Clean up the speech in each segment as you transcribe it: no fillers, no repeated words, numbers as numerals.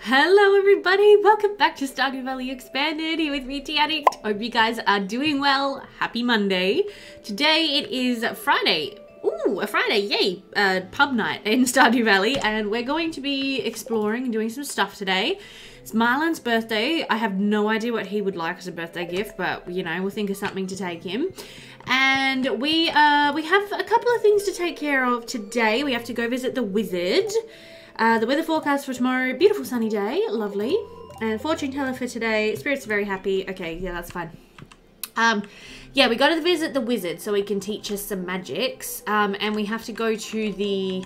Hello everybody, welcome back to Stardew Valley Expanded, here with me, Tea Addict. Hope you guys are doing well. Happy Monday. Today it is Friday. Ooh, a Friday, yay! Pub night in Stardew Valley, and we're going to be exploring and doing some stuff today. It's Marlon's birthday. I have no idea what he would like as a birthday gift, but you know, we'll think of something to take him. And we have a couple of things to take care of today. We have to go visit the wizard. The weather forecast for tomorrow, beautiful sunny day, lovely. And fortune teller for today, spirits are very happy. Okay, yeah, that's fine. Yeah, we got to visit the wizard so he can teach us some magics. And we have to go to the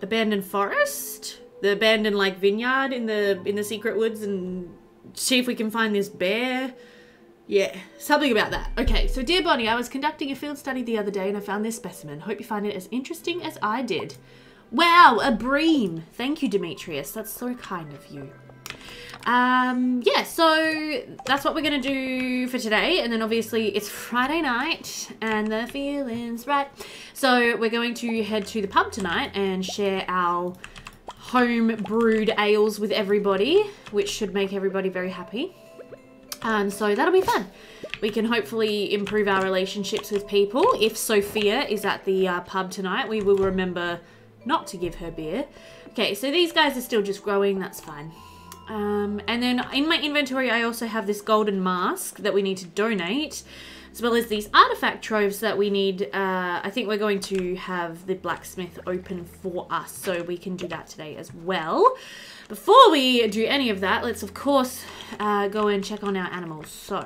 abandoned forest, the abandoned like vineyard in the secret woods, and see if we can find this bear. Yeah, something about that. Okay, so dear Bonnie, I was conducting a field study the other day and I found this specimen. Hope you find it as interesting as I did. Wow, a bream. Thank you, Demetrius. That's so kind of you. Yeah, so that's what we're going to do for today. And then obviously it's Friday night and the feeling's right. So we're going to head to the pub tonight and share our home brewed ales with everybody, which should make everybody very happy. So that'll be fun. We can hopefully improve our relationships with people. If Sophia is at the pub tonight, we will remember not to give her beer. Okay, so these guys are still just growing, that's fine. And then in my inventory, I also have this golden mask that we need to donate, as well as these artifact troves that we need. I think we're going to have the blacksmith open for us, so we can do that today as well. Before we do any of that, let's of course go and check on our animals. So,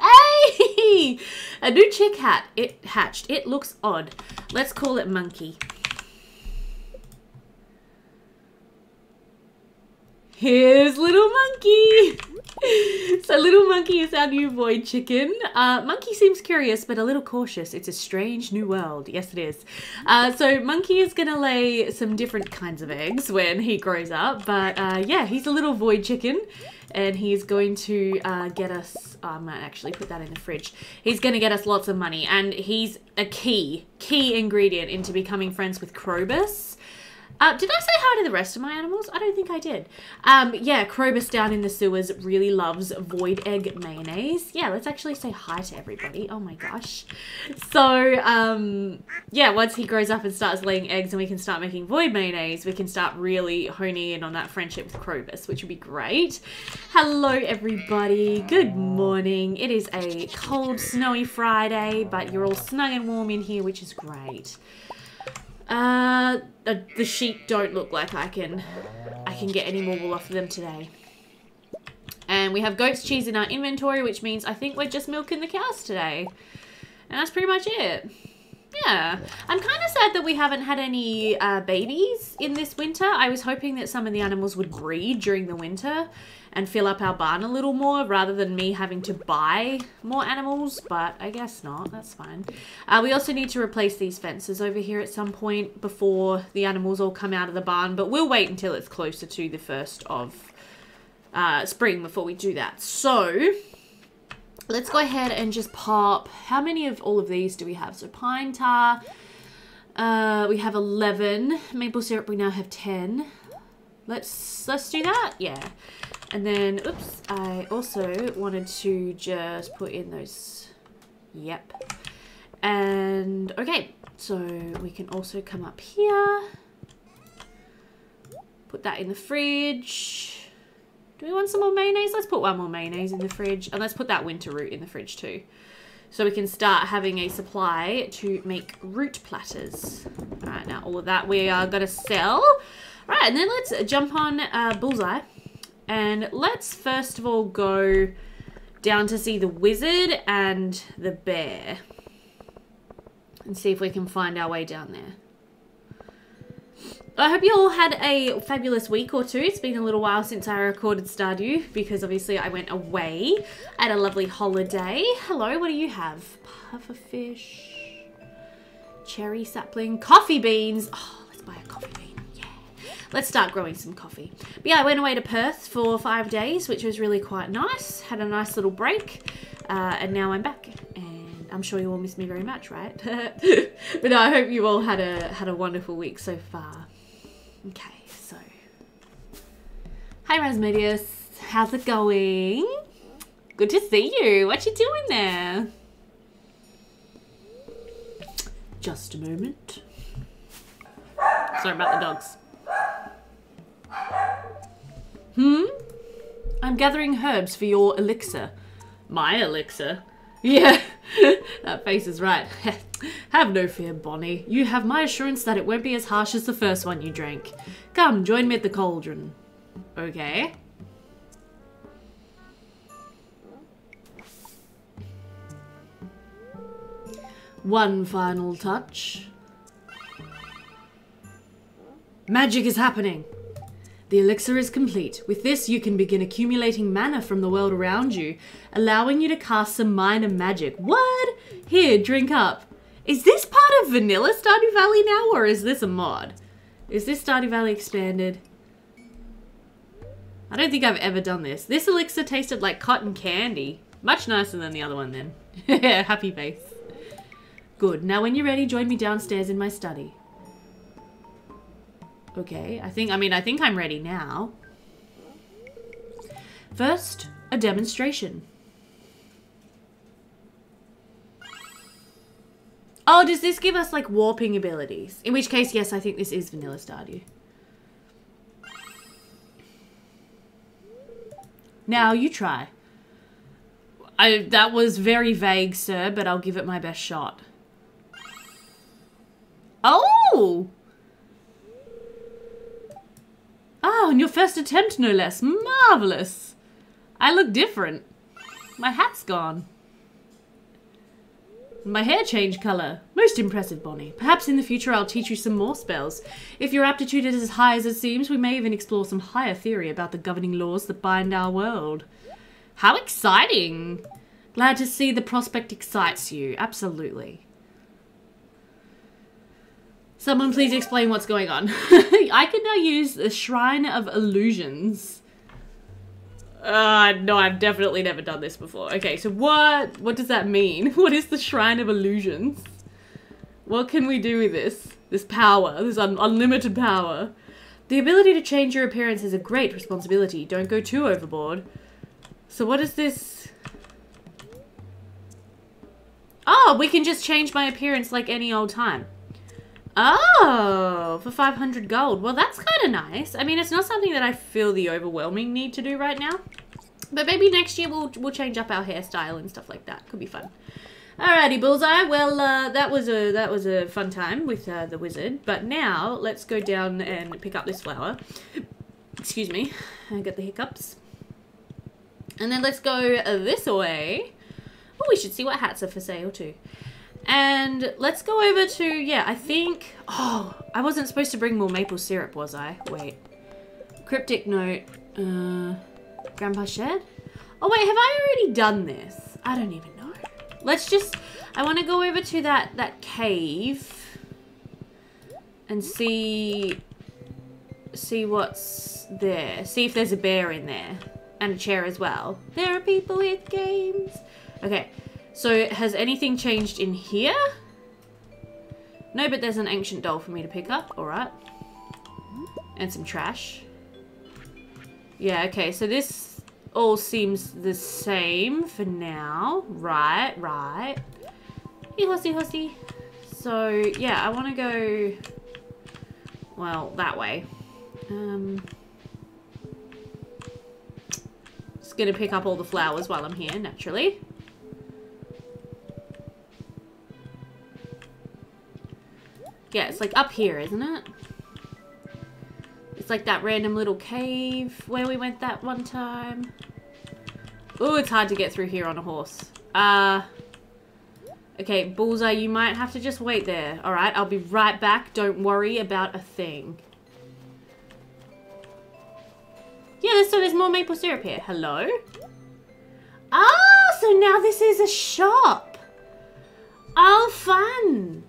hey! A new chick hat. It hatched. It looks odd. Let's call it Monkey. Here's little Monkey. So little Monkey is our new boy chicken. Monkey seems curious but a little cautious. It's a strange new world. Yes, it is. So Monkey is going to lay some different kinds of eggs when he grows up. But yeah, he's a little void chicken. And he's going to get us, I might actually put that in the fridge. He's going to get us lots of money. And he's a key ingredient into becoming friends with Krobus. Did I say hi to the rest of my animals? I don't think I did. Yeah, Krobus down in the sewers really loves void egg mayonnaise. Yeah, let's actually say hi to everybody. Oh my gosh. So, yeah, once he grows up and starts laying eggs and we can start making void mayonnaise, we can start really honing in on that friendship with Krobus, which would be great. Hello, everybody. Good morning. It is a cold, snowy Friday, but you're all snug and warm in here, which is great. The sheep don't look like I can get any more wool off of them today. And we have goat's cheese in our inventory, which means I think we're just milking the cows today. And that's pretty much it. Yeah. I'm kind of sad that we haven't had any babies in this winter. I was hoping that some of the animals would breed during the winter and fill up our barn a little more rather than me having to buy more animals, but I guess not. That's fine. We also need to replace these fences over here at some point before the animals all come out of the barn, but we'll wait until it's closer to the 1st of spring before we do that. So let's go ahead and just pop, how many of all of these do we have? So pine tar, we have 11, maple syrup, we now have 10. Let's do that, yeah. And then, oops, I also wanted to just put in those, yep. And, okay, so we can also come up here. Put that in the fridge. Do we want some more mayonnaise? Let's put one more mayonnaise in the fridge. And let's put that winter root in the fridge too. So we can start having a supply to make root platters. All right, now all of that we are going to sell. All right, and then let's jump on Bullseye. And let's first of all go down to see the wizard and the bear. And see if we can find our way down there. I hope you all had a fabulous week or two. It's been a little while since I recorded Stardew because obviously I went away at a lovely holiday. Hello, what do you have? Pufferfish, cherry sapling, coffee beans. Oh, let's buy a coffee bean. Let's start growing some coffee. But yeah, I went away to Perth for 5 days, which was really quite nice. Had a nice little break, and now I'm back. And I'm sure you all miss me very much, right? But no, I hope you all had a wonderful week so far. Okay, so hi Rasmodius, how's it going? Good to see you. What you doing there? Just a moment. Sorry about the dogs. Hmm? I'm gathering herbs for your elixir. My elixir? Yeah, that face is right. Have no fear, Bonnie. You have my assurance that it won't be as harsh as the first one you drank. Come, join me at the cauldron. Okay. One final touch. Magic is happening. The elixir is complete. With this, you can begin accumulating mana from the world around you, allowing you to cast some minor magic. What? Here, drink up. Is this part of vanilla Stardew Valley now, or is this a mod? Is this Stardew Valley Expanded? I don't think I've ever done this. This elixir tasted like cotton candy. Much nicer than the other one then. Happy face. Good. Now when you're ready, join me downstairs in my study. Okay, I think I'm ready now. First, a demonstration. Oh, does this give us like warping abilities? In which case, yes, I think this is vanilla Stardew. Now you try. That was very vague, sir, but I'll give it my best shot. Oh! Oh, and your first attempt, no less. Marvelous. I look different. My hat's gone. My hair changed colour. Most impressive, Bonnie. Perhaps in the future I'll teach you some more spells. If your aptitude is as high as it seems, we may even explore some higher theory about the governing laws that bind our world. How exciting! Glad to see the prospect excites you. Absolutely. Someone please explain what's going on. I can now use the Shrine of Illusions. No, I've definitely never done this before. Okay, so what does that mean? What is the Shrine of Illusions? What can we do with this? This power, this unlimited power. The ability to change your appearance is a great responsibility. Don't go too overboard. So what is this? Oh, we can just change my appearance like any old time. Oh, for 500 gold. Well, that's kind of nice. I mean, it's not something that I feel the overwhelming need to do right now. But maybe next year we'll change up our hairstyle and stuff like that. Could be fun. Alrighty, Bullseye. Well, that was a fun time with the wizard. But now let's go down and pick up this flower. Excuse me. I got the hiccups. And then let's go this way. Oh, we should see what hats are for sale too. And let's go over to, yeah, I think... Oh, I wasn't supposed to bring more maple syrup, was I? Wait. Cryptic note. Grandpa's Shed? Oh, wait, have I already done this? I don't even know. Let's just... I want to go over to that cave. And see what's there. See if there's a bear in there. And a chair as well. There are people with games. Okay. So, has anything changed in here? No, but there's an ancient doll for me to pick up. Alright. And some trash. Yeah, okay. So, this all seems the same for now. Right, right. Hey, horsey, horsey. So, yeah, I want to go... Well, that way. Just going to pick up all the flowers while I'm here, naturally. Yeah, it's like up here, isn't it? It's like that random little cave where we went that one time. Oh, it's hard to get through here on a horse. Okay, Bullseye, you might have to just wait there. Alright, I'll be right back. Don't worry about a thing. Yeah, so there's more maple syrup here. Hello? Ah, so now this is a shop. Oh, fun.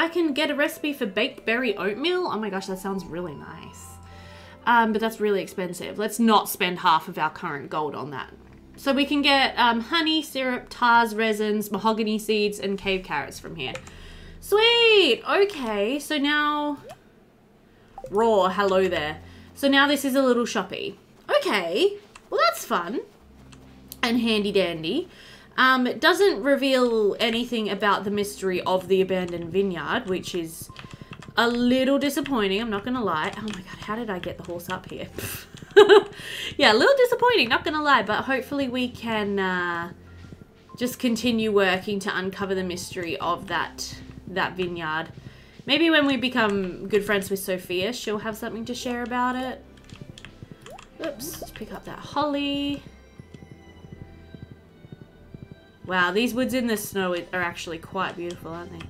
I can get a recipe for baked berry oatmeal. Oh my gosh, that sounds really nice. But that's really expensive. Let's not spend half of our current gold on that. So we can get honey, syrup, tars, resins, mahogany seeds, and cave carrots from here. Sweet! Okay, so now... Raw, hello there. So now this is a little shoppy. Okay, well that's fun. And handy dandy. It doesn't reveal anything about the mystery of the abandoned vineyard, which is a little disappointing, I'm not gonna lie. Oh my god, how did I get the horse up here? Yeah, a little disappointing, not gonna lie, but hopefully we can just continue working to uncover the mystery of that vineyard. Maybe when we become good friends with Sophia, she'll have something to share about it. Oops, let's pick up that holly. Wow, these woods in the snow are actually quite beautiful, aren't they?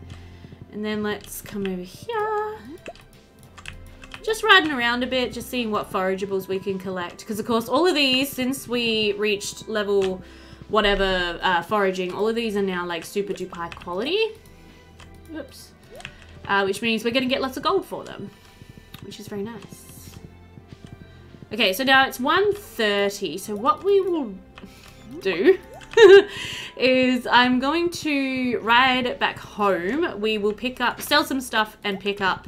And then let's come over here. Just riding around a bit, just seeing what forageables we can collect. Because, of course, all of these, since we reached level whatever foraging, all of these are now, like, super duper high quality. Oops. Which means we're going to get lots of gold for them. Which is very nice. Okay, so now it's 1:30. So what we will do... is I'm going to ride back home. We will pick up, sell some stuff and pick up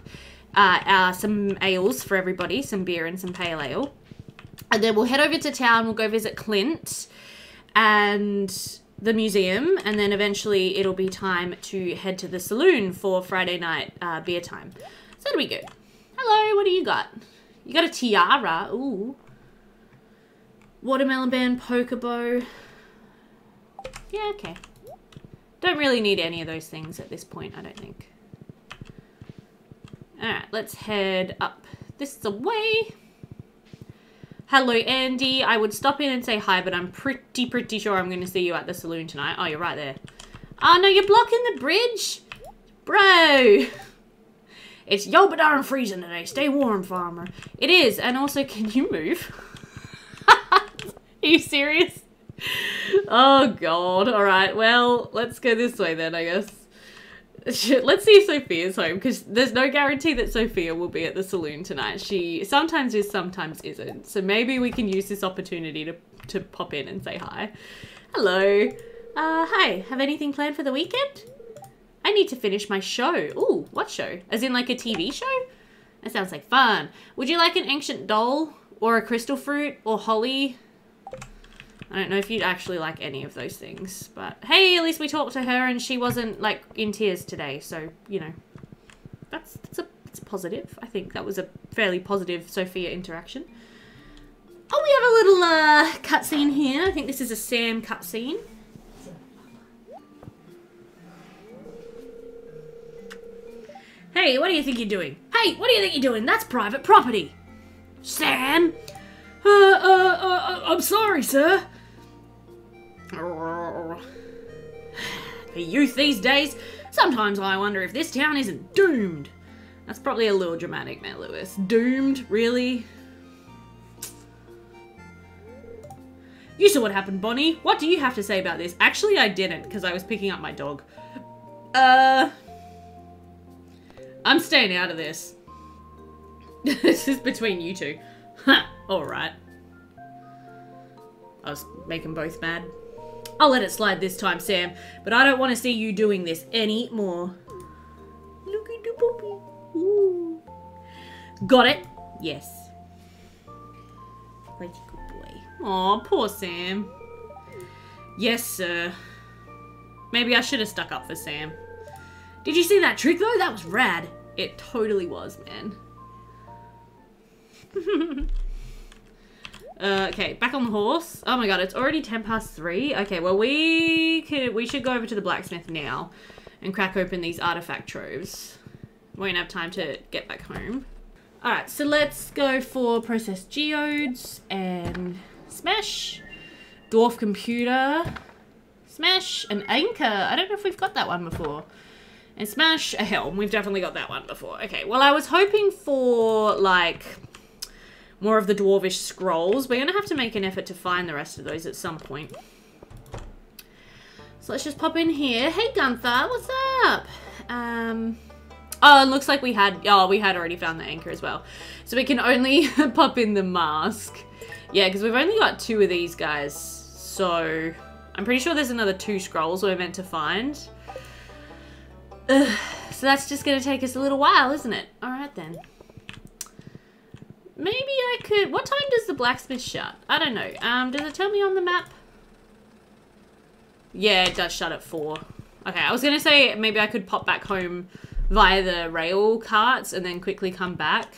some ales for everybody, some beer and some pale ale. And then we'll head over to town, we'll go visit Clint and the museum, and then eventually it'll be time to head to the saloon for Friday night beer time. So that'll be good. Hello, what do you got? You got a tiara, ooh. Watermelon band, poker bow. Yeah, okay. Don't really need any of those things at this point, I don't think. Alright, let's head up this way. Hello, Andy. I would stop in and say hi, but I'm pretty sure I'm going to see you at the saloon tonight. Oh, you're right there. Oh, no, you're blocking the bridge. Bro. It's yo-ba-darn freezing today. Stay warm, farmer. It is. And also, can you move? Are you serious? Oh god, alright, well, let's go this way then, I guess. Let's see if Sophia's home, because there's no guarantee that Sophia will be at the saloon tonight. She sometimes is, sometimes isn't. So maybe we can use this opportunity to pop in and say hi. Hello. Hi, have anything planned for the weekend? I need to finish my show. Ooh, what show? As in like a TV show? That sounds like fun. Would you like an ancient doll, or a crystal fruit, or holly? I don't know if you'd actually like any of those things, but hey, at least we talked to her and she wasn't like in tears today. So, you know, that's a positive. I think that was a fairly positive Sophia interaction. Oh, we have a little cutscene here. I think this is a Sam cutscene. Hey, what do you think you're doing? Hey, what do you think you're doing? That's private property. Sam. I'm sorry, sir. For youth these days, sometimes I wonder if this town isn't doomed. That's probably a little dramatic, Mayor Lewis. Doomed? Really? You saw what happened, Bonnie. What do you have to say about this? Actually, I didn't, because I was picking up my dog. I'm staying out of this. This is between you two. Huh, alright. I was making both mad. I'll let it slide this time, Sam, but I don't want to see you doing this any more. Look at the puppy. Ooh. Got it? Yes. Like a good boy. Aw, poor Sam. Yes, sir. Maybe I should have stuck up for Sam. Did you see that trick, though? That was rad. It totally was, man. Okay, back on the horse. Oh my god, it's already 3:10. Okay, well we should go over to the blacksmith now and crack open these artifact troves. Won't have time to get back home. Alright, so let's go for processed geodes and smash. Dwarf computer. Smash an anchor. I don't know if we've got that one before. And smash a helm. We've definitely got that one before. Okay, well I was hoping for like... more of the dwarvish scrolls. We're going to have to make an effort to find the rest of those at some point. So let's just pop in here. Hey, Gunther, what's up? Oh, it looks like we had already found the anchor as well. So we can only pop in the mask. Yeah, because we've only got two of these guys. So I'm pretty sure there's another 2 scrolls we're meant to find. Ugh. So that's just going to take us a little while, isn't it? Alright then. Maybe I could... What time does the blacksmith shut? I don't know. Does it tell me on the map? Yeah, it does shut at 4. Okay, I was going to say maybe I could pop back home via the rail carts and then quickly come back.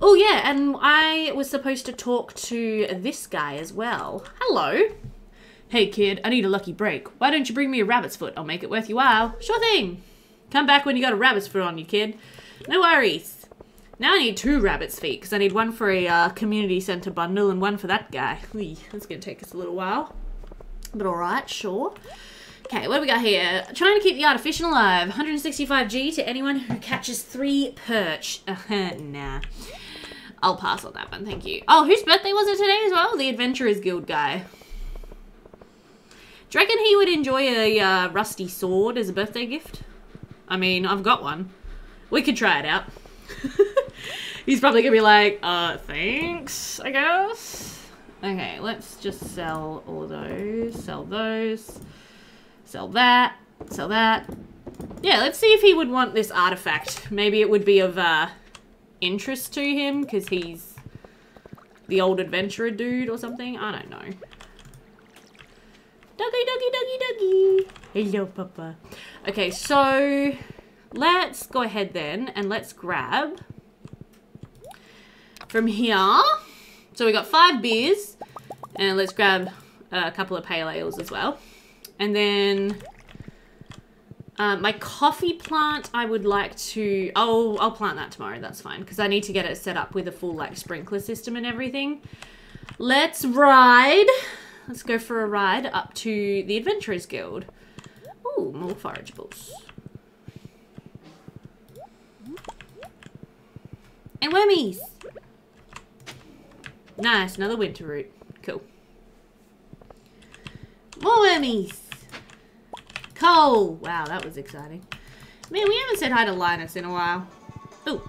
Oh yeah, and I was supposed to talk to this guy as well. Hello. Hey kid, I need a lucky break. Why don't you bring me a rabbit's foot? I'll make it worth your while. Sure thing. Come back when you got a rabbit's foot on you, kid. No worries. Now I need 2 rabbit's feet because I need one for a community centre bundle and one for that guy. Whee, that's going to take us a little while. But alright, sure. Okay, what do we got here? Trying to keep the artificial alive. 165G to anyone who catches 3 perch. Nah. I'll pass on that one, thank you. Oh, whose birthday was it today as well? The Adventurers Guild guy. Do you reckon he would enjoy a rusty sword as a birthday gift? I mean, I've got one. We could try it out. He's probably gonna be like, thanks, I guess. Okay, let's just sell all of those. Sell those. Sell that. Sell that. Yeah, let's see if he would want this artifact. Maybe it would be of, interest to him because he's the old adventurer dude or something. I don't know. Doggy, doggy, doggy, doggy. Hello, Papa. Okay, so let's go ahead then and let's grab from here. So we got 5 beers and let's grab a couple of pale ales as well. And then my coffee plant, I would like to... Oh, I'll plant that tomorrow. That's fine. Because I need to get it set up with a full, like, sprinkler system and everything. Let's ride. Let's go for a ride up to the Adventurers Guild. Ooh, more forageables. And wormies. Nice. Another winter root. Cool. More wormies. Coal! Wow, that was exciting. Man, we haven't said hi to Linus in a while. Oh.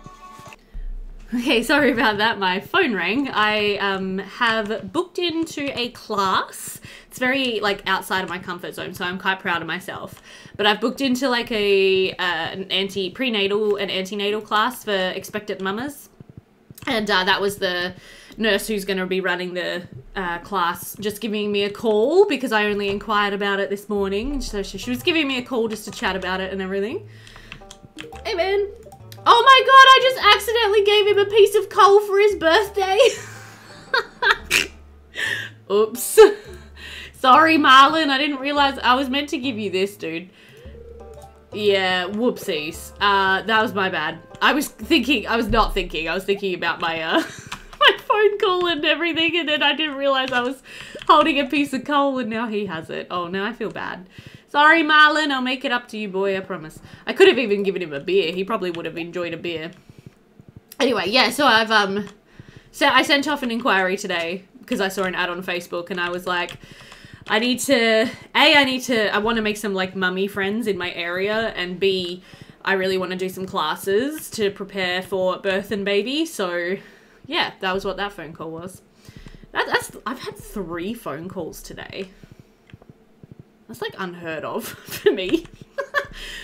Okay, sorry about that. My phone rang. I have booked into a class. It's very, like, outside of my comfort zone, so I'm quite proud of myself. But I've booked into, like, an antenatal class for expectant mamas. And that was the nurse who's going to be running the class just giving me a call because I only inquired about it this morning. So she was giving me a call just to chat about it and everything. Hey, man. Oh, my God. I just accidentally gave him a piece of coal for his birthday. Oops. Sorry, Marlon. I didn't realize I was meant to give you this, dude. Yeah, whoopsies. That was my bad. I was thinking about my, my phone call and everything, and then I didn't realize I was holding a piece of coal and now he has it. Oh, now I feel bad. Sorry, Marlon. I'll make it up to you, boy. I promise. I could have even given him a beer. He probably would have enjoyed a beer. Anyway, yeah, so I've, so I sent off an inquiry today because I saw an ad on Facebook and I was like, I want to make some, like, mummy friends in my area, and B, I really want to do some classes to prepare for birth and baby. So yeah, that was what that phone call was. I've had 3 phone calls today. That's, like, unheard of for me.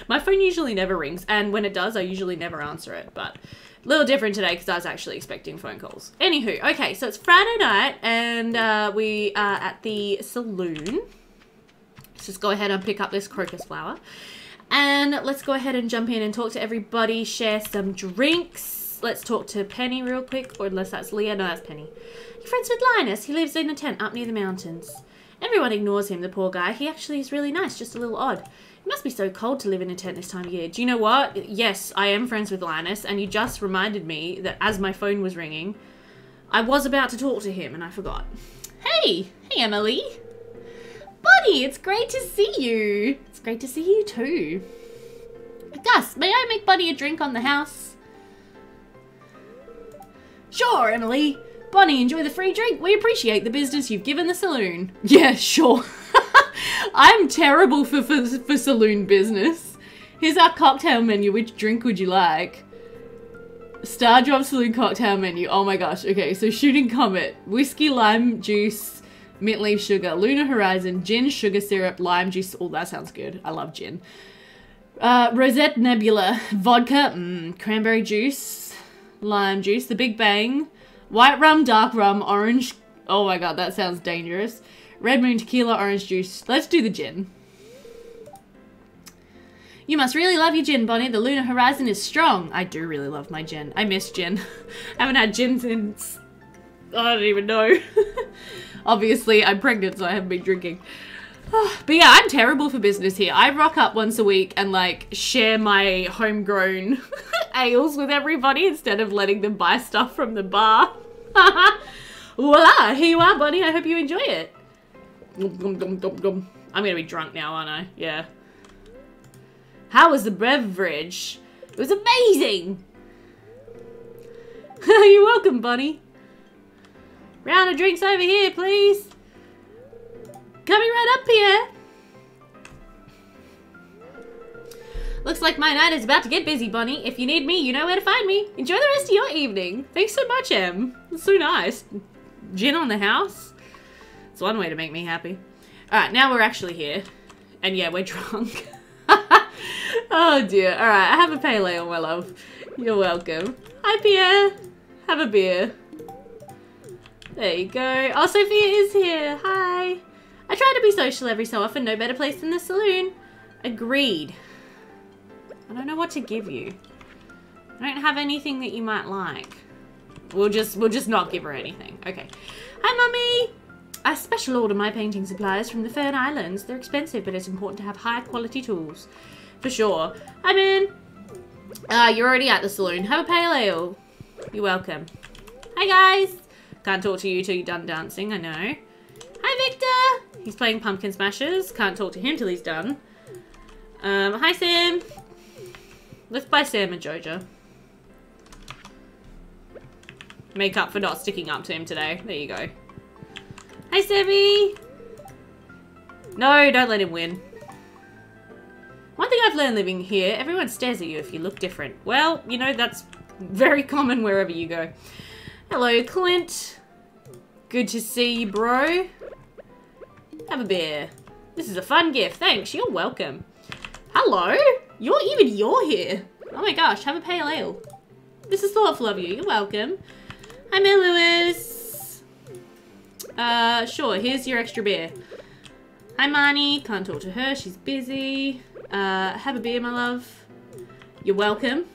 My phone usually never rings, and when it does, I usually never answer it, but a little different today because I was actually expecting phone calls. Anywho, okay, so it's Friday night, and we are at the saloon. Let's just go ahead and pick up this crocus flower, and let's go ahead and jump in and talk to everybody, share some drinks. Let's talk to Penny real quick, or unless that's Leah. No, that's Penny. You're friends with Linus. He lives in a tent up near the mountains. Everyone ignores him, the poor guy. He actually is really nice, just a little odd. It must be so cold to live in a tent this time of year. Do you know what? Yes, I am friends with Linus, and you just reminded me that as my phone was ringing, I was about to talk to him, and I forgot. Hey! Hey, Emily! Bonnie, it's great to see you! It's great to see you too. Gus, may I make Bonnie a drink on the house? Sure, Emily. Bonnie, enjoy the free drink. We appreciate the business you've given the saloon. Yeah, sure. I'm terrible for saloon business. Here's our cocktail menu. Which drink would you like? Star Drop Saloon cocktail menu. Oh my gosh. Okay, so Shooting Comet. Whiskey, lime juice, mint leaf sugar, Lunar Horizon, gin, sugar syrup, lime juice. Oh, that sounds good. I love gin. Rosette Nebula, vodka, cranberry juice, lime juice, the Big Bang, white rum, dark rum, orange. Oh my god, that sounds dangerous. Red Moon tequila, orange juice. Let's do the gin. You must really love your gin, Bonnie. The Lunar Horizon is strong. I do really love my gin. I miss gin. I haven't had gin since... I don't even know. Obviously, I'm pregnant, so I haven't been drinking. But yeah, I'm terrible for business here. I rock up once a week and like share my homegrown ales with everybody instead of letting them buy stuff from the bar. Voila, here you are, Bonnie. I hope you enjoy it. I'm gonna be drunk now, aren't I? Yeah. How was the beverage? It was amazing! You're welcome, Bonnie. Round of drinks over here, please. Coming right up, Pierre. Looks like my night is about to get busy, Bonnie. If you need me, you know where to find me. Enjoy the rest of your evening. Thanks so much, Em. That's so nice. Gin on the house. It's one way to make me happy. Alright, now we're actually here. And yeah, we're drunk. Oh dear. Alright, I have a pale ale, my love. You're welcome. Hi, Pierre. Have a beer. There you go. Oh, Sophia is here. Hi. I try to be social every so often. No better place than the saloon. Agreed. I don't know what to give you. I don't have anything that you might like. We'll just not give her anything. Okay. Hi, Mummy. I special order my painting supplies from the Fern Islands. They're expensive, but it's important to have high quality tools. For sure. I'm in. You're already at the saloon. Have a pale ale. You're welcome. Hi, guys. Can't talk to you till you're done dancing, I know. Hi, Victor. He's playing Pumpkin Smashers. Can't talk to him till he's done. Hi, Sam. Let's buy Sam a Jojo. Make up for not sticking up to him today. There you go. Hi, Sammy. No, don't let him win. One thing I've learned living here, everyone stares at you if you look different. Well, you know, that's very common wherever you go. Hello, Clint. Good to see you, bro. Have a beer. This is a fun gift. Thanks. You're welcome. Hello? You're here. Oh my gosh, have a pale ale. This is thoughtful of you. You're welcome. Hi, Mayor Lewis. Sure, here's your extra beer. Hi, Marnie. Can't talk to her. She's busy. Have a beer, my love. You're welcome.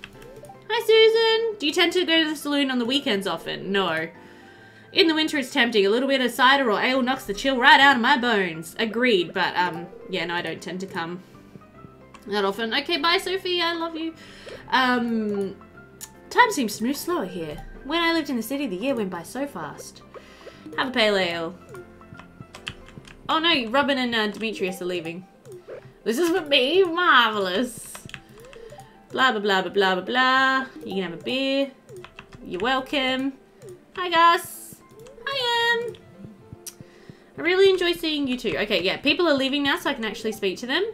Hi, Susan. Do you tend to go to the saloon on the weekends often? No. In the winter, it's tempting. A little bit of cider or ale knocks the chill right out of my bones. Agreed, but, yeah, no, I don't tend to come that often. Okay, bye, Sophie. I love you. Time seems to move slower here. When I lived in the city, the year went by so fast. Have a pale ale. Oh, no, Robin and Demetrius are leaving. This is for me. Marvelous. Blah, blah, blah, blah, blah, blah, blah. You can have a beer. You're welcome. Hi, Gus. Hi, Em. I really enjoy seeing you two. Okay, yeah, people are leaving now so I can actually speak to them.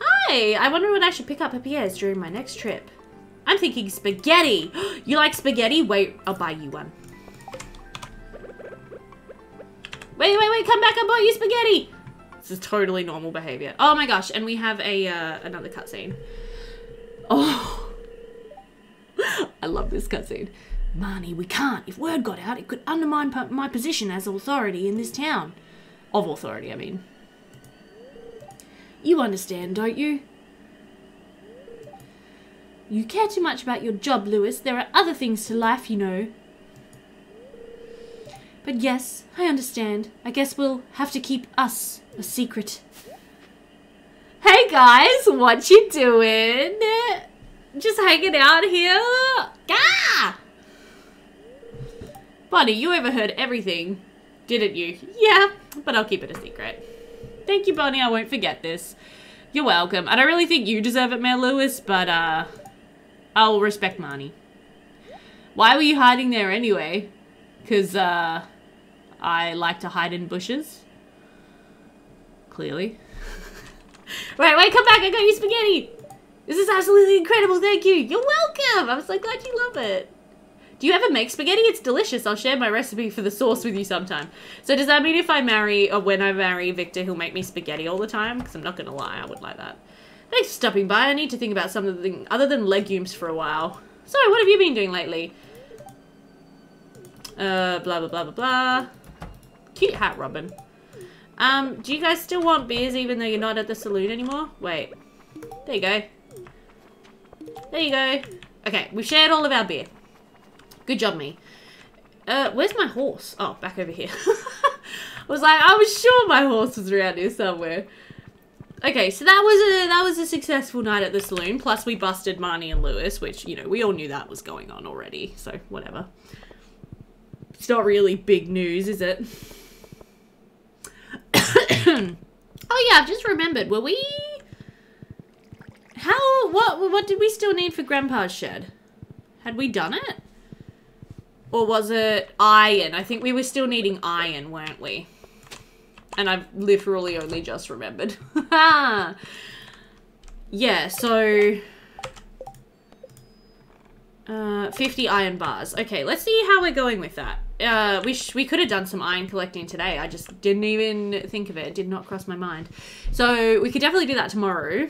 Hi. I wonder what I should pick up at Pierre's during my next trip. I'm thinking spaghetti. You like spaghetti? Wait, I'll buy you one. Wait, wait, wait. Come back. I bought you spaghetti. This is totally normal behavior. Oh, my gosh. And we have a another cutscene. Oh, I love this cutscene. Marnie, we can't. If word got out, it could undermine my position as authority in this town. Of authority, I mean. You understand, don't you? You care too much about your job, Lewis. There are other things to life, you know. But yes, I understand. I guess we'll have to keep us a secret. Hey guys, what you doing? Just hanging out here? Gah! Bonnie, you overheard everything, didn't you? Yeah, but I'll keep it a secret. Thank you, Bonnie, I won't forget this. You're welcome. I don't really think you deserve it, Mayor Lewis, but I'll respect Marnie. Why were you hiding there anyway? Because I like to hide in bushes. Clearly. Right, wait, come back, I got you spaghetti! This is absolutely incredible, thank you! You're welcome! I'm so glad you love it! Do you ever make spaghetti? It's delicious. I'll share my recipe for the sauce with you sometime. So does that mean if I marry, or when I marry Victor, he'll make me spaghetti all the time? Because I'm not going to lie, I would like that. Thanks for stopping by. I need to think about something other than legumes for a while. So, what have you been doing lately? Blah, blah, blah, blah, blah. Cute hat, Robin. Do you guys still want beers even though you're not at the saloon anymore? Wait. There you go. There you go. Okay, we've shared all of our beer. Good job, me. Where's my horse? Oh, back over here. I was like, I was sure my horse was around here somewhere. Okay, so that was a successful night at the saloon. Plus, we busted Marnie and Lewis, which, you know, we all knew that was going on already. So, whatever. It's not really big news, is it? Oh, yeah, I've just remembered. Were we... What did we still need for Grandpa's Shed? Had we done it? Or was it iron? I think we were still needing iron, weren't we? And I've literally only just remembered. Yeah, so... 50 iron bars. Okay, let's see how we're going with that. We could have done some iron collecting today. I just didn't even think of it. It did not cross my mind. So we could definitely do that tomorrow.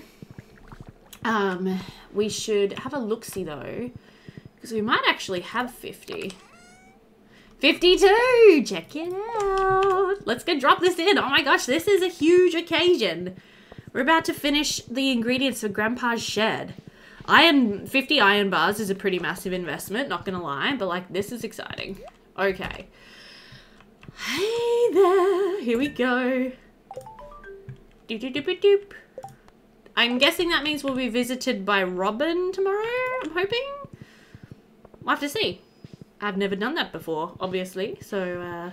We should have a look-see, though. Because we might actually have 50. 52! Check it out! Let's go drop this in. Oh my gosh, this is a huge occasion. We're about to finish the ingredients for Grandpa's Shed. 50 iron bars is a pretty massive investment, not gonna lie, but like, this is exciting. Okay. Hey there! Here we go. Doop doop doop doop. I'm guessing that means we'll be visited by Robin tomorrow, I'm hoping? We'll have to see. I've never done that before, obviously, so,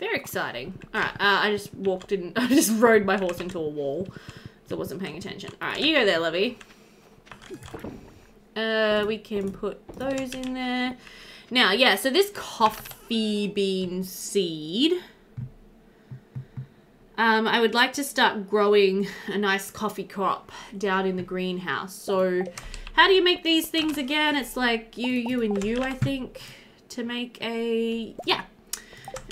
very exciting. Alright, I just rode my horse into a wall, so I wasn't paying attention. Alright, you go there, lovey. We can put those in there. Now, yeah, so this coffee bean seed, I would like to start growing a nice coffee crop down in the greenhouse, so... How do you make these things again? It's like you, and you, I think, to make an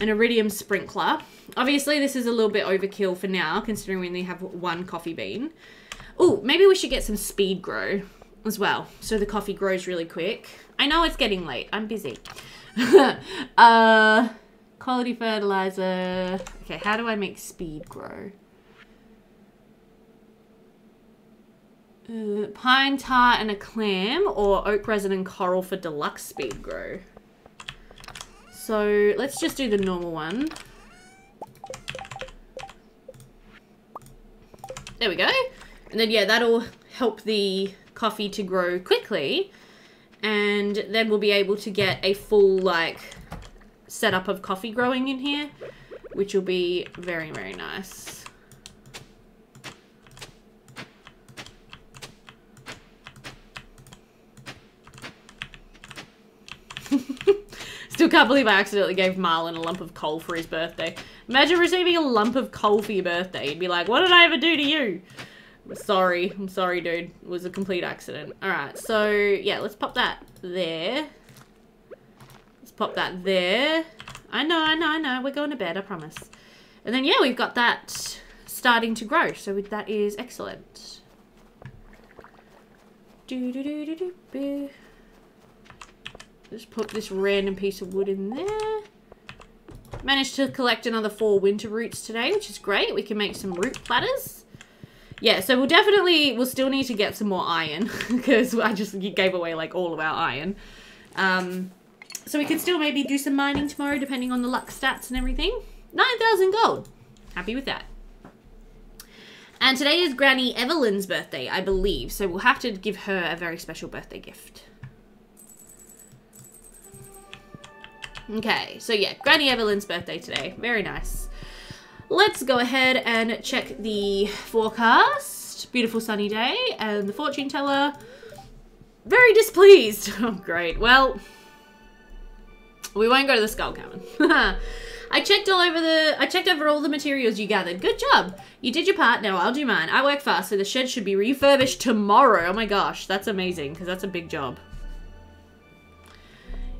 iridium sprinkler. Obviously, this is a little bit overkill for now, considering we only have one coffee bean. Oh, maybe we should get some speed grow as well, so the coffee grows really quick. I know it's getting late. I'm busy. Quality fertilizer. Okay, how do I make speed grow? Pine tar and a clam, or oak resin and coral for deluxe speed grow. So let's just do the normal one. There we go. And then yeah, that'll help the coffee to grow quickly, and then we'll be able to get a full like setup of coffee growing in here, which will be very, very nice. Still can't believe I accidentally gave Marlon a lump of coal for his birthday. Imagine receiving a lump of coal for your birthday. You'd be like, what did I ever do to you? Sorry. I'm sorry, dude. It was a complete accident. Alright, so, yeah, let's pop that there. Let's pop that there. I know. We're going to bed, I promise. And then, yeah, we've got that starting to grow. So that is excellent. Do-do-do-do-do-do. Just put this random piece of wood in there. Managed to collect another 4 winter roots today, which is great. We can make some root platters. Yeah, so we'll still need to get some more iron because I just gave away like all of our iron. So we can still maybe do some mining tomorrow depending on the luck stats and everything. 9,000 gold. Happy with that. And today is Granny Evelyn's birthday, I believe. So we'll have to give her a very special birthday gift. Okay, so yeah, Granny Evelyn's birthday today. Very nice. Let's go ahead and check the forecast. Beautiful sunny day, and the fortune teller, very displeased. Oh, great. Well, we won't go to the skull cavern. I checked over all the materials you gathered. Good job. You did your part, now I'll do mine. I work fast, so the shed should be refurbished tomorrow. Oh my gosh, that's amazing, because that's a big job.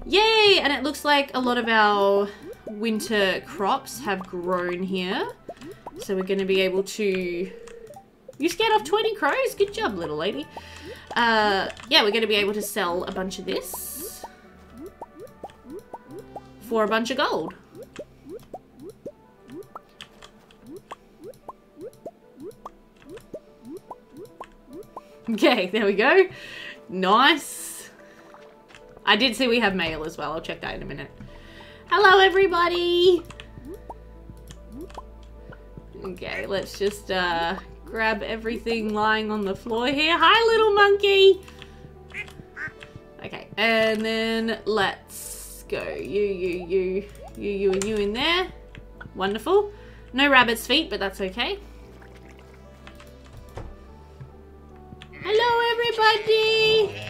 Yay! And it looks like a lot of our winter crops have grown here. So we're going to be able to... You scared off 20 crows? Good job, little lady. Yeah, we're going to be able to sell a bunch of this for a bunch of gold. Okay, there we go. Nice. I did see we have mail as well. I'll check that in a minute. Hello, everybody. Okay, let's just grab everything lying on the floor here. Hi, little monkey. Okay, and then let's go. You, and you in there. Wonderful. No rabbit's feet, but that's okay. Hello, everybody.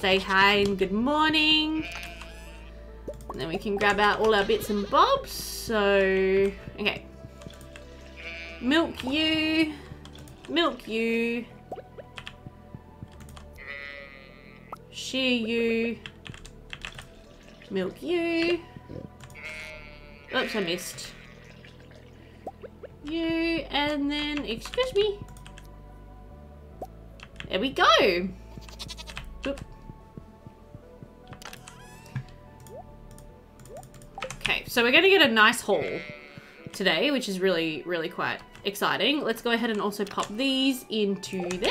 Say hi and good morning. And then we can grab out all our bits and bobs. So, okay. Milk you. Milk you. Shear you. Milk you. Oops, I missed. You, and then, excuse me. There we go. Oop. Okay, so we're going to get a nice haul today, which is really, really quite exciting. Let's go ahead and also pop these into there.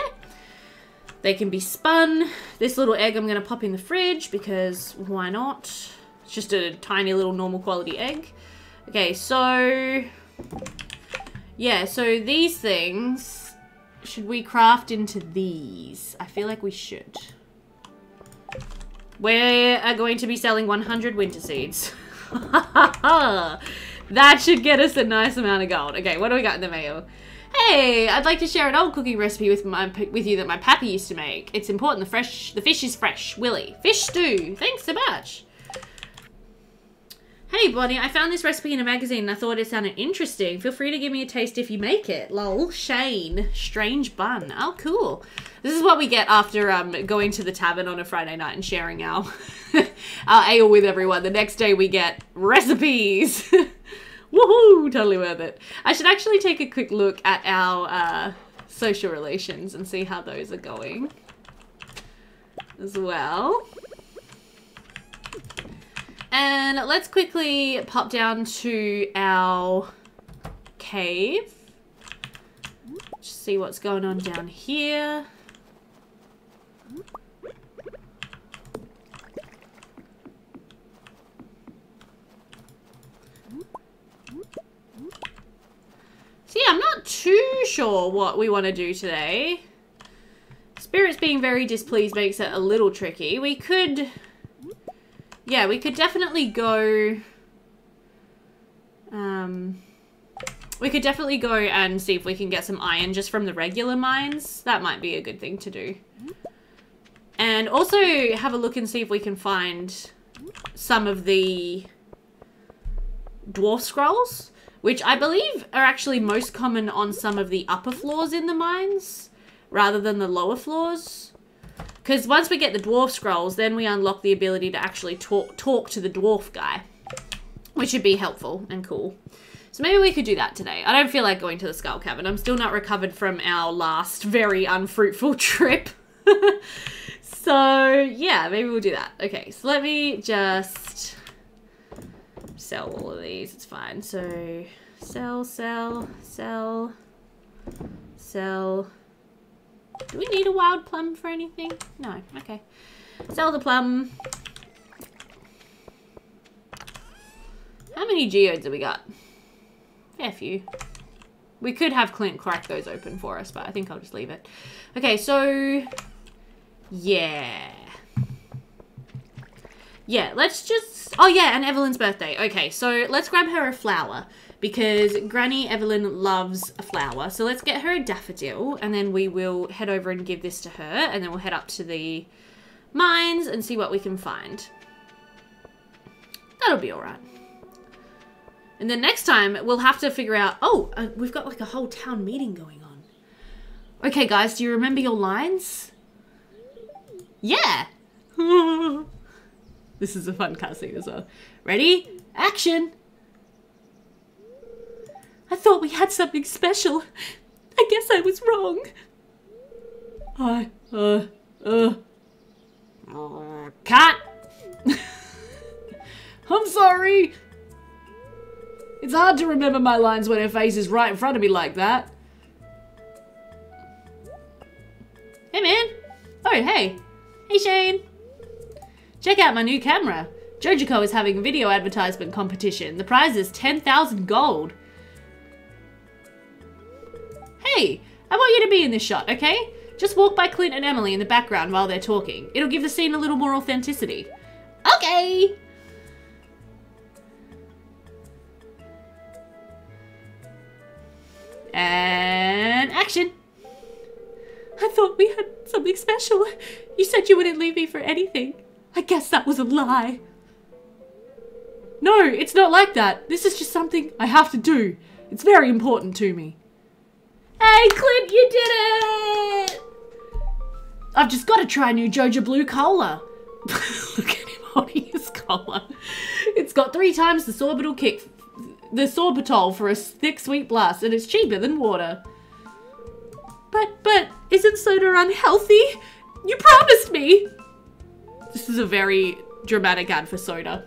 They can be spun. This little egg I'm going to pop in the fridge because why not? It's just a tiny little normal quality egg. Okay, so... Yeah, so these things... Should we craft into these? I feel like we should. We are going to be selling 100 winter seeds. That should get us a nice amount of gold. Okay, what do we got in the mail? Hey, I'd like to share an old cooking recipe with you that my pappy used to make. It's important the fish is fresh. Willie, fish stew. Thanks so much. Hey, Bonnie, I found this recipe in a magazine and I thought it sounded interesting. Feel free to give me a taste if you make it. Lol, Shane. Strange bun. Oh, cool. This is what we get after going to the tavern on a Friday night and sharing our, our ale with everyone. The next day we get recipes. Woohoo! Totally worth it. I should actually take a quick look at our social relations and see how those are going as well. And let's quickly pop down to our cave. Just see what's going on down here. So yeah, I'm not too sure what we want to do today. Spirits being very displeased makes it a little tricky. We could... Yeah, we could definitely go, and see if we can get some iron just from the regular mines. That might be a good thing to do. And also have a look and see if we can find some of the dwarf scrolls, which I believe are actually most common on some of the upper floors in the mines rather than the lower floors. Because once we get the dwarf scrolls, then we unlock the ability to actually talk to the dwarf guy, which would be helpful and cool. So maybe we could do that today. I don't feel like going to the skull cavern. I'm still not recovered from our last very unfruitful trip. So yeah, maybe we'll do that. Okay, so let me just sell all of these. It's fine. So sell, sell, sell, sell. Do we need a wild plum for anything? No. Okay. Sell the plum. How many geodes have we got? Fair few. We could have Clint crack those open for us, but I think I'll just leave it. Okay, so... Yeah. Yeah, let's just... Oh, yeah, and Evelyn's birthday. Okay, so let's grab her a flower. Because Granny Evelyn loves a flower. So let's get her a daffodil. And then we will head over and give this to her. And then we'll head up to the mines and see what we can find. That'll be alright. And then next time we'll have to figure out... Oh, we've got like a whole town meeting going on. Okay, guys, do you remember your lines? Yeah! This is a fun cutscene as well. Ready? Action! I thought we had something special. I guess I was wrong. Cut! I'm sorry! It's hard to remember my lines when her face is right in front of me like that. Hey man! Oh hey! Hey Shane! Check out my new camera. Jojico is having a video advertisement competition. The prize is 10,000 gold. Hey! I want you to be in this shot, okay? Just walk by Clint and Emily in the background while they're talking. It'll give the scene a little more authenticity. Okay! And action! I thought we had something special. You said you wouldn't leave me for anything. I guess that was a lie. No, it's not like that. This is just something I have to do. It's very important to me. Hey, Clint, you did it! I've just got to try new Joja Blue Cola. Look at him holding his cola. It's got 3 times the sorbitol kick, the sorbitol for a thick, sweet blast, and it's cheaper than water. But, isn't soda unhealthy? You promised me! This is a very dramatic ad for soda.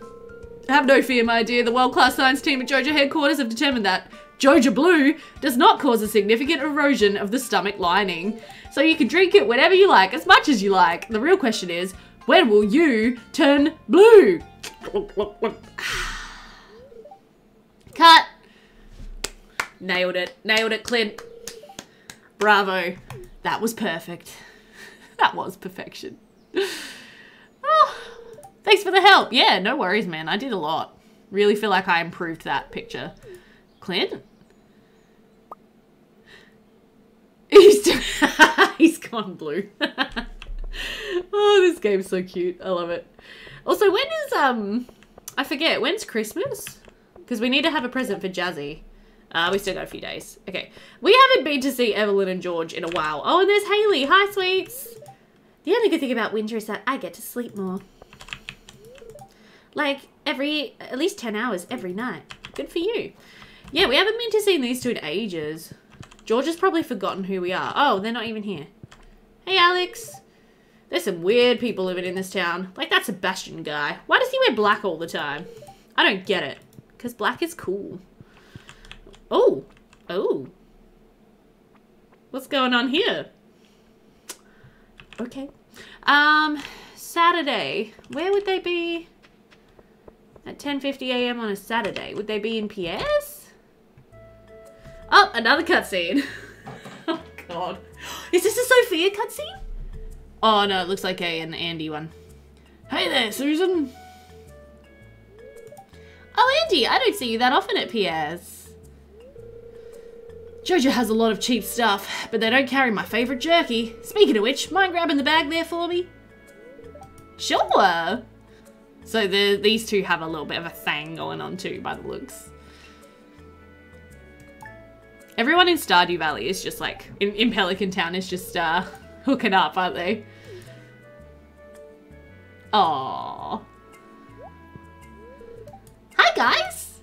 Have no fear, my dear. The world-class science team at Joja headquarters have determined that Joja Blue does not cause a significant erosion of the stomach lining. So you can drink it whenever you like, as much as you like. The real question is, when will you turn blue? Cut. Nailed it. Nailed it, Clint. Bravo. That was perfect. That was perfection. Oh, thanks for the help. Yeah, no worries, man. I did a lot. Really feel like I improved that picture. Clint? He's gone blue. Oh, this game's so cute. I love it. Also, when is, I forget, when's Christmas? Because we need to have a present for Jazzy. We still got a few days. Okay. We haven't been to see Evelyn and George in a while. Oh, and there's Hayley. Hi, sweets. The only good thing about winter is that I get to sleep more. Like, at least 10 hours every night. Good for you. Yeah, we haven't been to see these two in ages. George has probably forgotten who we are. Oh, they're not even here. Hey, Alex. There's some weird people living in this town. Like that Sebastian guy. Why does he wear black all the time? I don't get it. Because black is cool. Oh, oh. What's going on here? Okay. Saturday. Where would they be at 10:50 a.m. on a Saturday? Would they be in Pierre's? Oh, another cutscene. Oh, God. Is this a Sophia cutscene? Oh, no, it looks like an Andy one. Hey there, Susan. Oh, Andy, I don't see you that often at Pierre's. Joja has a lot of cheap stuff, but they don't carry my favourite jerky. Speaking of which, mind grabbing the bag there for me? Sure! So these two have a little bit of a thing going on too, by the looks. Everyone in Stardew Valley is just like, in Pelican Town is just hooking up, aren't they? Aww. Hi guys!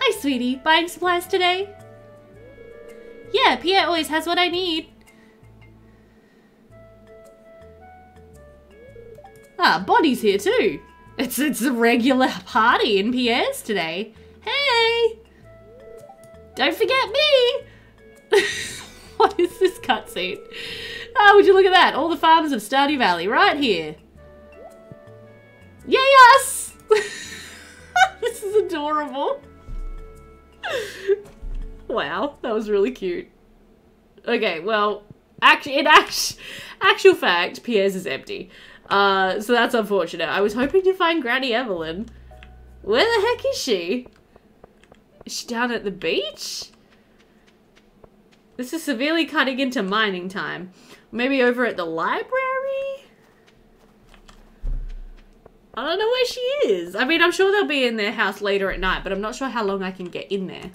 Hi, sweetie. Buying supplies today? Yeah, Pierre always has what I need. Ah, Bonnie's here too. It's a regular party in Pierre's today. Hey! Don't forget me! What is this cutscene? Ah, would you look at that? All the farms of Stardew Valley right here. Yay us! This is adorable. Wow, that was really cute. Okay, well, in actual fact, Pierre's is empty. So that's unfortunate. I was hoping to find Granny Evelyn. Where the heck is she? Is she down at the beach? This is severely cutting into mining time. Maybe over at the library? I don't know where she is. I mean, I'm sure they'll be in their house later at night, but I'm not sure how long I can get in there.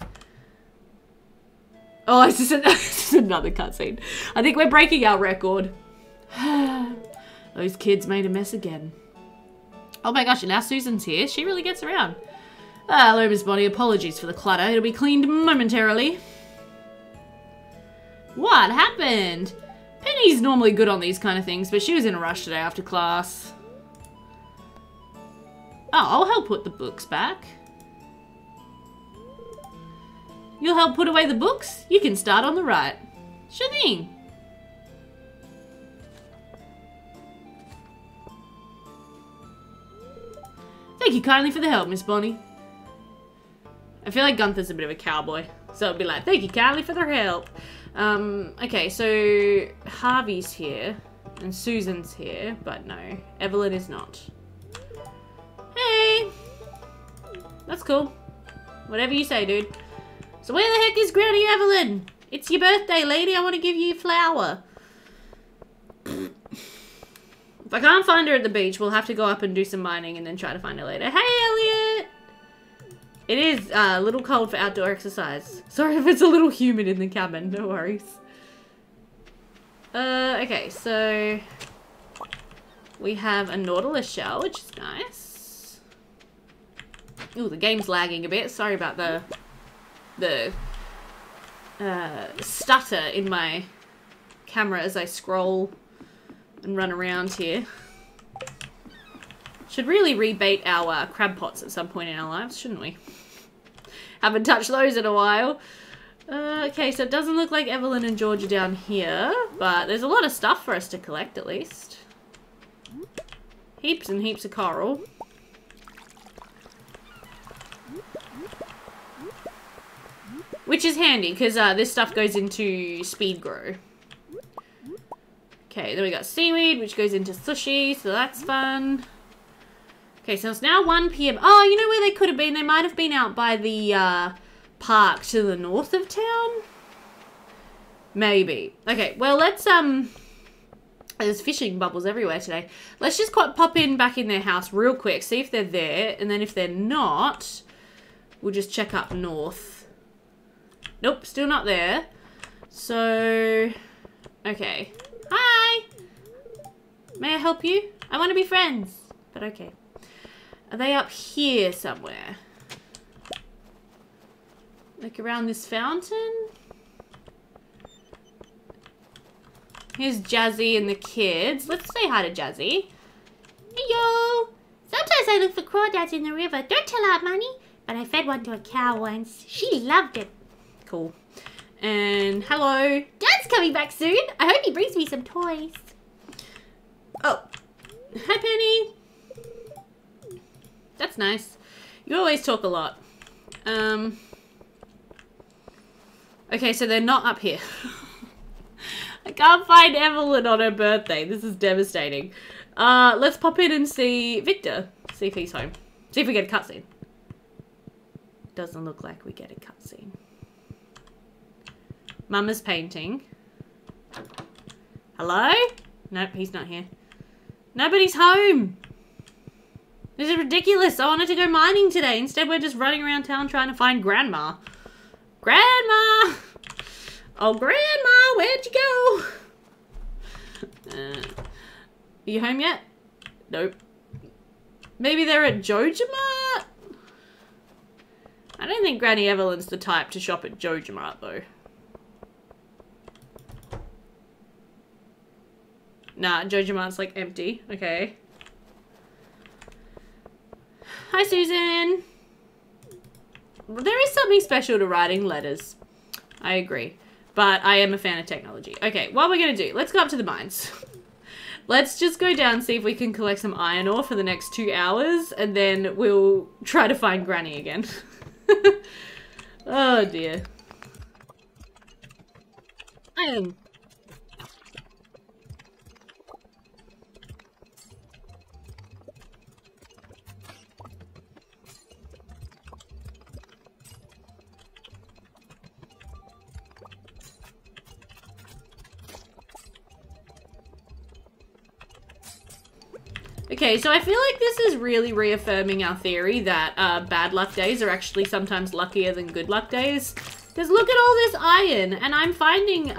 Oh, it's just, it's just another cutscene. I think we're breaking our record. Those kids made a mess again. Oh my gosh, and now Susan's here. She really gets around. Ah, hello, Miss Bonnie. Apologies for the clutter. It'll be cleaned momentarily. What happened? Penny's normally good on these kind of things, but she was in a rush today after class. Oh, I'll help put the books back. You'll help put away the books? You can start on the right. Sure thing. Thank you kindly for the help, Miss Bonnie. I feel like Gunther's a bit of a cowboy, so it'd be like, thank you kindly for their help. Okay, so Harvey's here, and Susan's here, but no, Evelyn is not. Hey! That's cool. Whatever you say, dude. So where the heck is Granny Evelyn? It's your birthday, lady. I want to give you a flower. If I can't find her at the beach, we'll have to go up and do some mining and then try to find her later. Hey, Elliot! It is a little cold for outdoor exercise. Sorry if it's a little humid in the cabin. No worries. Okay, so we have a nautilus shell, which is nice. Ooh, the game's lagging a bit. Sorry about the stutter in my camera as I scroll and run around here. Should really rebait our crab pots at some point in our lives, shouldn't we? Haven't touched those in a while. Okay, so it doesn't look like Evelyn and George are down here, but there's a lot of stuff for us to collect, at least. Heaps and heaps of coral. Which is handy, because this stuff goes into speed grow. Okay, then we got seaweed, which goes into sushi, so that's fun. Okay, so it's now 1 PM. Oh, you know where they could have been? They might have been out by the park to the north of town? Maybe. Okay, well, let's, there's fishing bubbles everywhere today. Let's just pop in back in their house real quick, see if they're there, and then if they're not, we'll just check up north. Nope, still not there. So, okay. Hi! May I help you? I want to be friends, but okay. Are they up here somewhere? Like around this fountain? Here's Jazzy and the kids. Let's say hi to Jazzy. Heyo! Sometimes I look for crawdads in the river. Don't tell Aunt Marnie, but I fed one to a cow once. She loved it. Cool. And hello. Dad's coming back soon. I hope he brings me some toys. Oh. Hi, Penny. That's nice. You always talk a lot. Okay, so they're not up here. I can't find Evelyn on her birthday. This is devastating. Let's pop in and see Victor. See if he's home. See if we get a cutscene. Doesn't look like we get a cutscene. Mama's painting. Hello? Nope, he's not here. Nobody's home. This is ridiculous. I wanted to go mining today. Instead, we're just running around town trying to find Grandma. Grandma! Oh, Grandma, where'd you go? Are you home yet? Nope. Maybe they're at JoJamart? I don't think Granny Evelyn's the type to shop at JoJamart, though. Nah, JoJamart's like empty. Okay. Hi, Susan. There is something special to writing letters. I agree. But I am a fan of technology. Okay, what we're going to do, let's go up to the mines. Let's just go down and see if we can collect some iron ore for the next 2 hours. And then we'll try to find Granny again. Oh, dear. Iron. Okay, so I feel like this is really reaffirming our theory that bad luck days are actually sometimes luckier than good luck days. Because look at all this iron, and I'm finding,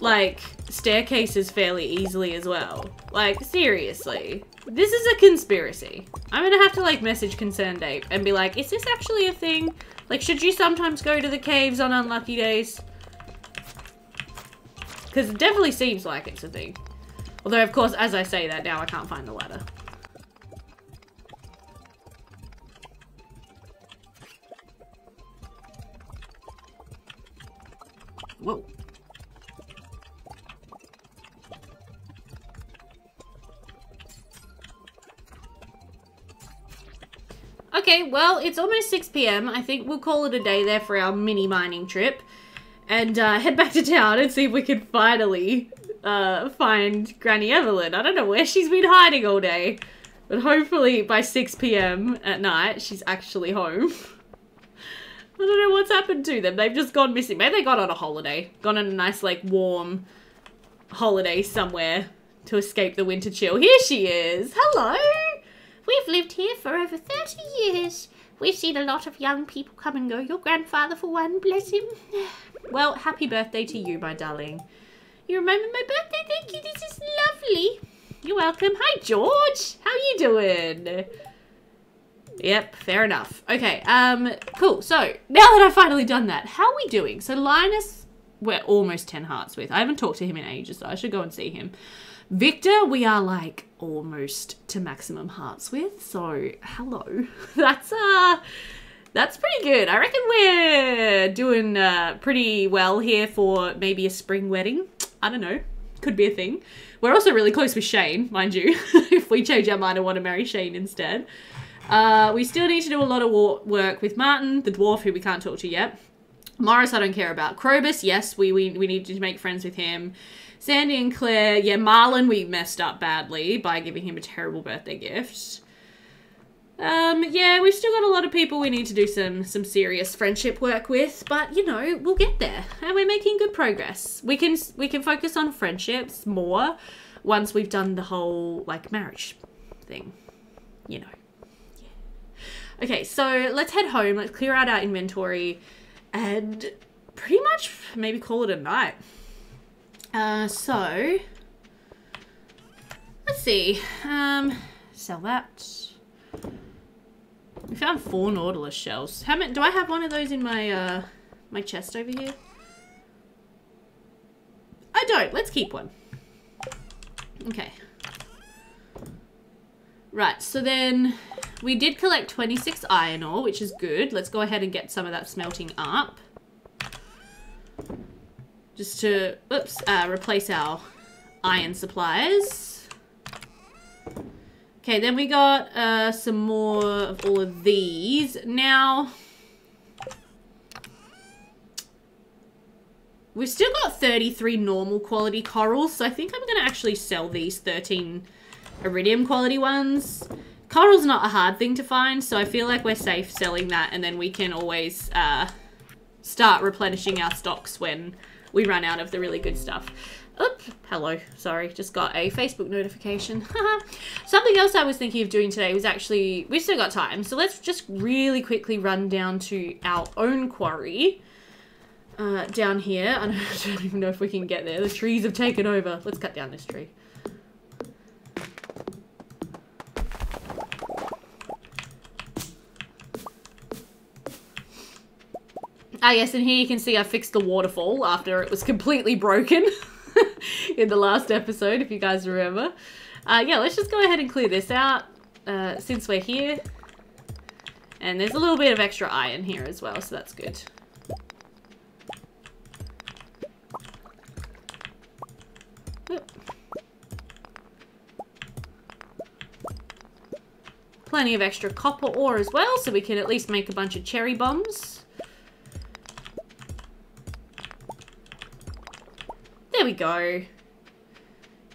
like, staircases fairly easily as well. Like, seriously. This is a conspiracy. I'm gonna have to, like, message Concerned Ape and be like, is this actually a thing? Like, should you sometimes go to the caves on unlucky days? Because it definitely seems like it's a thing. Although, of course, as I say that now, I can't find the ladder. Whoa. Okay, well, it's almost 6 PM. I think we'll call it a day there for our mini mining trip. And head back to town and see if we can finally find Granny Evelyn. I don't know where she's been hiding all day. But hopefully by 6 PM at night, she's actually home. I don't know what's happened to them. They've just gone missing. Maybe they got on a holiday. Gone on a nice, like, warm holiday somewhere to escape the winter chill. Here she is. Hello. We've lived here for over 30 years. We've seen a lot of young people come and go. Your grandfather, for one, bless him. Well, happy birthday to you, my darling. You remember my birthday? Thank you. This is lovely. You're welcome. Hi, George. How you doing? Yep, fair enough. Okay, cool. So, now that I've finally done that, how are we doing? So, Linus, we're almost 10 hearts with. I haven't talked to him in ages, so I should go and see him. Victor, we are, like, almost to maximum hearts with. So, hello. That's pretty good. I reckon we're doing pretty well here for maybe a spring wedding. I don't know. Could be a thing. We're also really close with Shane, mind you, if we change our mind and want to marry Shane instead. We still need to do a lot of work with Martin, the dwarf who we can't talk to yet. Morris, I don't care about. Krobus, yes, we need to make friends with him. Sandy and Claire, yeah, Marlon, we messed up badly by giving him a terrible birthday gift. Yeah, we've still got a lot of people we need to do some serious friendship work with, but, you know, we'll get there. And we're making good progress. We can focus on friendships more once we've done the whole, like, marriage thing, you know. Okay, so let's head home, let's clear out our inventory, and pretty much maybe call it a night. So, let's see, sell that. We found 4 Nautilus shells. How many, do I have one of those in my, my chest over here? I don't, let's keep one. Okay. Right, so then... we did collect 26 iron ore, which is good. Let's go ahead and get some of that smelting up. Just to, oops, replace our iron supplies. Okay, then we got some more of all of these. Now, we've still got 33 normal quality corals, so I think I'm gonna actually sell these 13 iridium quality ones. Coral's not a hard thing to find, so I feel like we're safe selling that, and then we can always start replenishing our stocks when we run out of the really good stuff. Oop, hello, sorry, just got a Facebook notification. Something else I was thinking of doing today was actually, we've still got time, so let's just really quickly run down to our own quarry down here. I don't even know if we can get there. The trees have taken over. Let's cut down this tree. Ah yes, and here you can see I fixed the waterfall after it was completely broken in the last episode, if you guys remember. Yeah, let's just go ahead and clear this out since we're here. And there's a little bit of extra iron here as well, so that's good. Oop. Plenty of extra copper ore as well, so we can at least make a bunch of cherry bombs. There we go.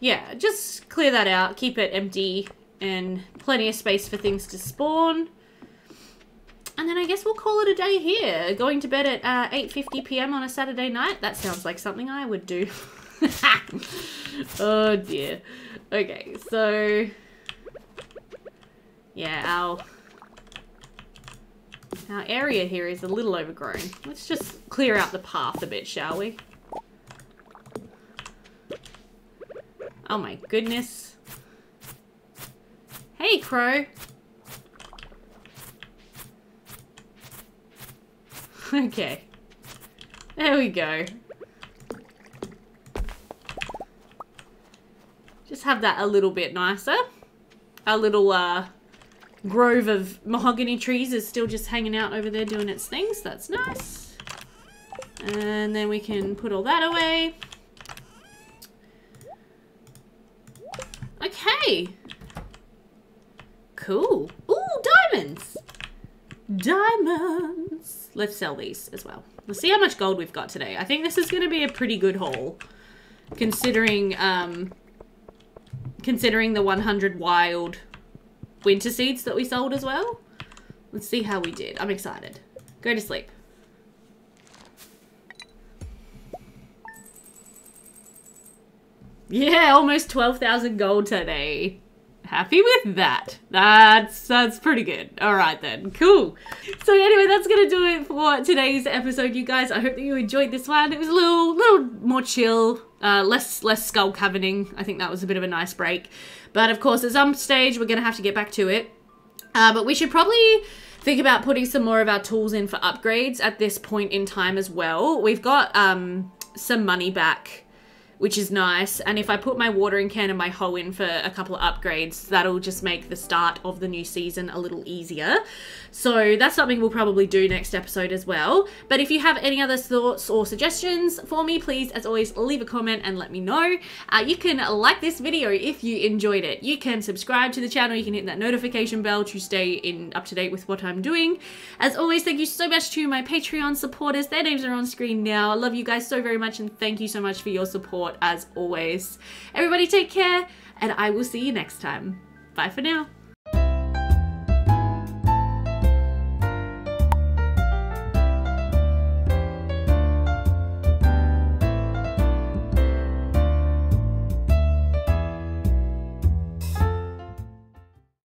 Yeah, just clear that out, keep it empty, and plenty of space for things to spawn. And then I guess we'll call it a day here. Going to bed at 8:50 PM on a Saturday night. That sounds like something I would do. Oh dear. Okay, so... yeah, our area here is a little overgrown. Let's just clear out the path a bit, shall we? Oh my goodness. Hey, Crow. Okay. There we go. Just have that a little bit nicer. Our little grove of mahogany trees is still just hanging out over there doing its things. That's nice. And then we can put all that away. Okay. Cool. Ooh, diamonds. Diamonds. Let's sell these as well. Let's see how much gold we've got today. I think this is going to be a pretty good haul, considering the 100 wild winter seeds that we sold as well. Let's see how we did. I'm excited. Go to sleep. Yeah, almost 12,000 gold today. Happy with that. That's pretty good. All right then, cool. So anyway, that's gonna do it for today's episode, you guys. I hope that you enjoyed this one. It was a little more chill, less skull caverning. I think that was a bit of a nice break. But of course, at some stage, we're gonna have to get back to it. But we should probably think about putting some more of our tools in for upgrades at this point in time as well. We've got some money back, which is nice. And if I put my watering can and my hoe in for a couple of upgrades, that'll just make the start of the new season a little easier. So that's something we'll probably do next episode as well. But if you have any other thoughts or suggestions for me, please, as always, leave a comment and let me know. You can like this video if you enjoyed it. You can subscribe to the channel. You can hit that notification bell to stay up to date with what I'm doing. As always, thank you so much to my Patreon supporters. Their names are on screen now. I love you guys so very much, and thank you so much for your support. As always, everybody take care, and I will see you next time. Bye for now.